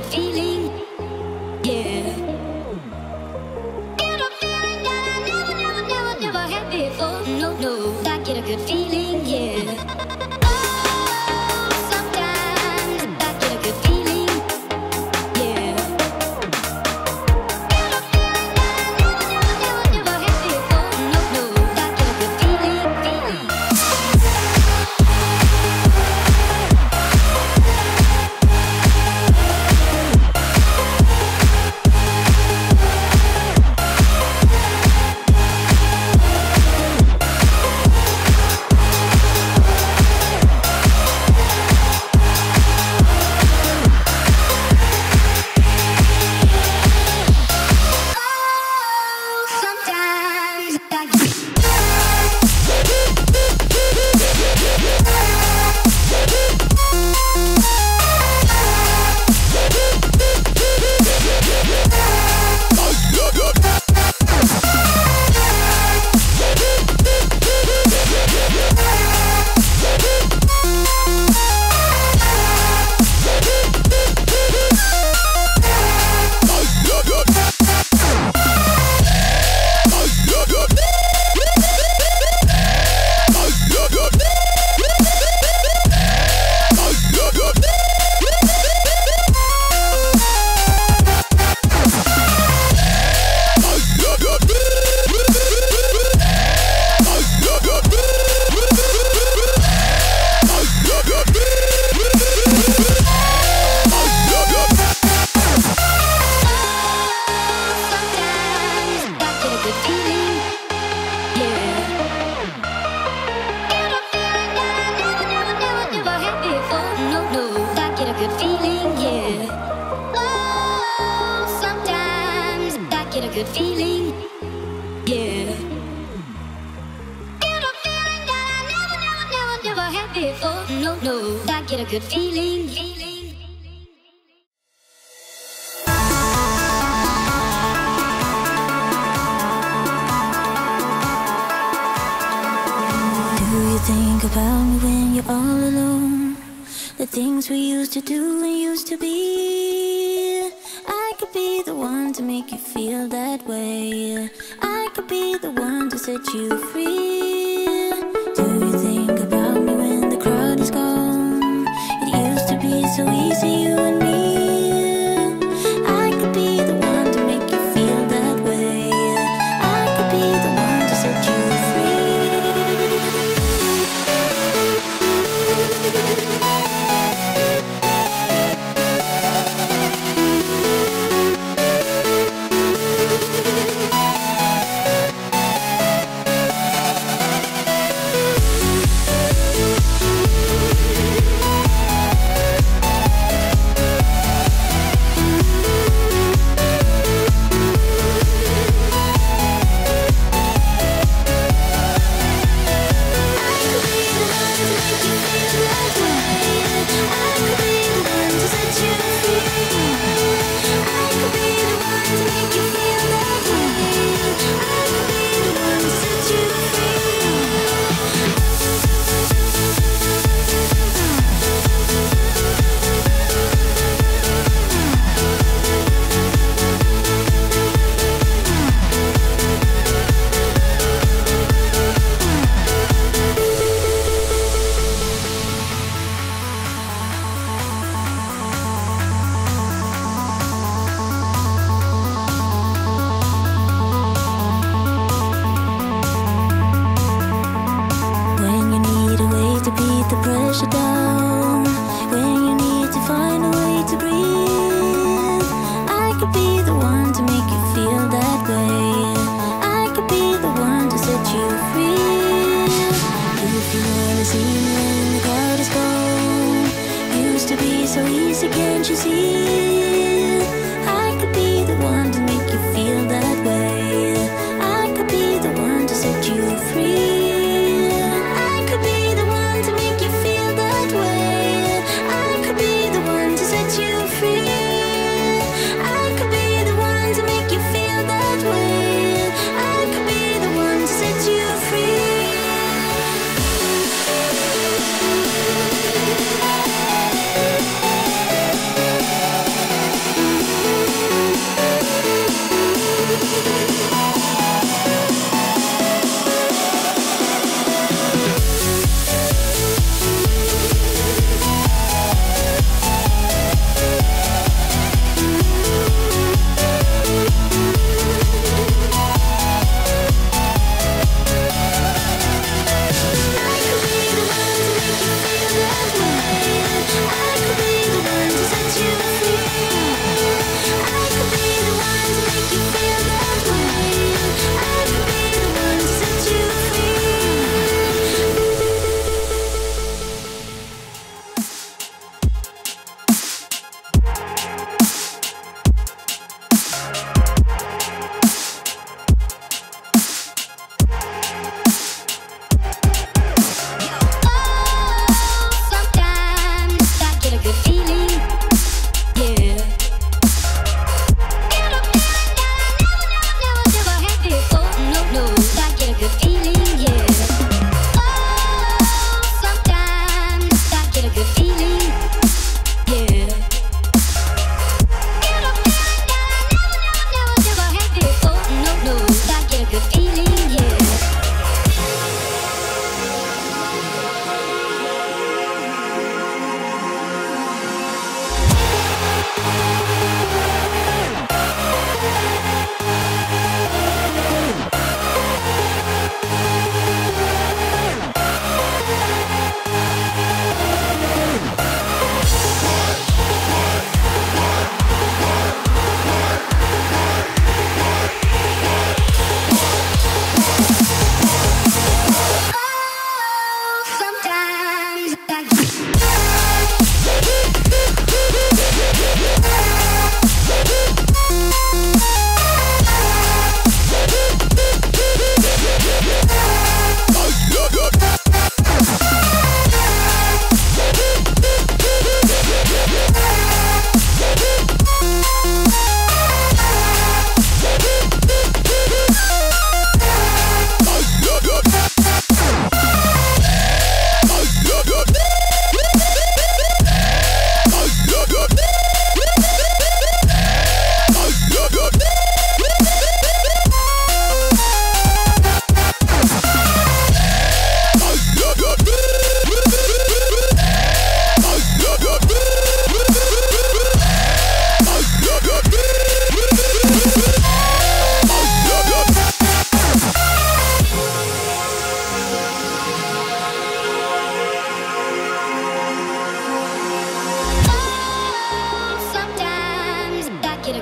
the feeling, yeah. Get a feeling that I never, never, never, never had before. No, no, I get a good feeling, yeah. Good feeling, yeah. Get a feeling that I never, never, never, never had before. No, no, I get a good feeling, feeling. Do you think about me when you're all alone? The things we used to do and used to be. I could be the one to make you feel that way. I could be the one to set you free. Do you think about me when the crowd is gone? It used to be so easy, you and me.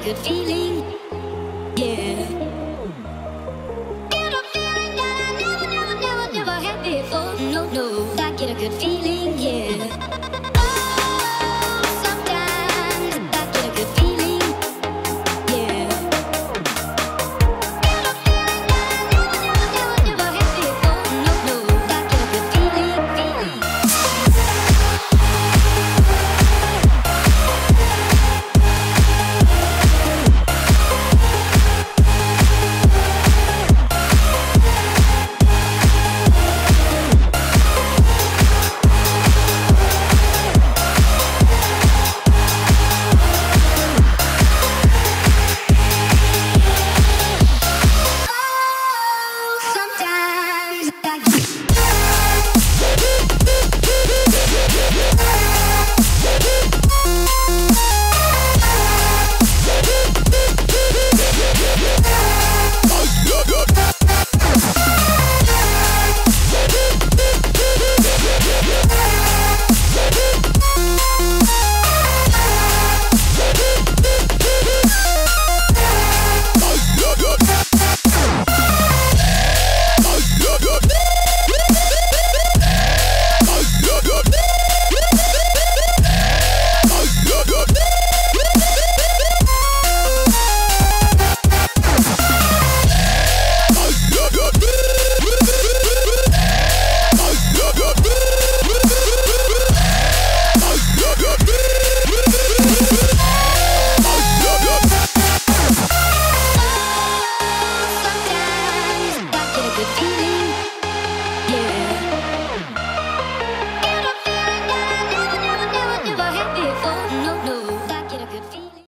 Good feeling, yeah. Get a feeling that I never had before. No, I get a good feeling, yeah.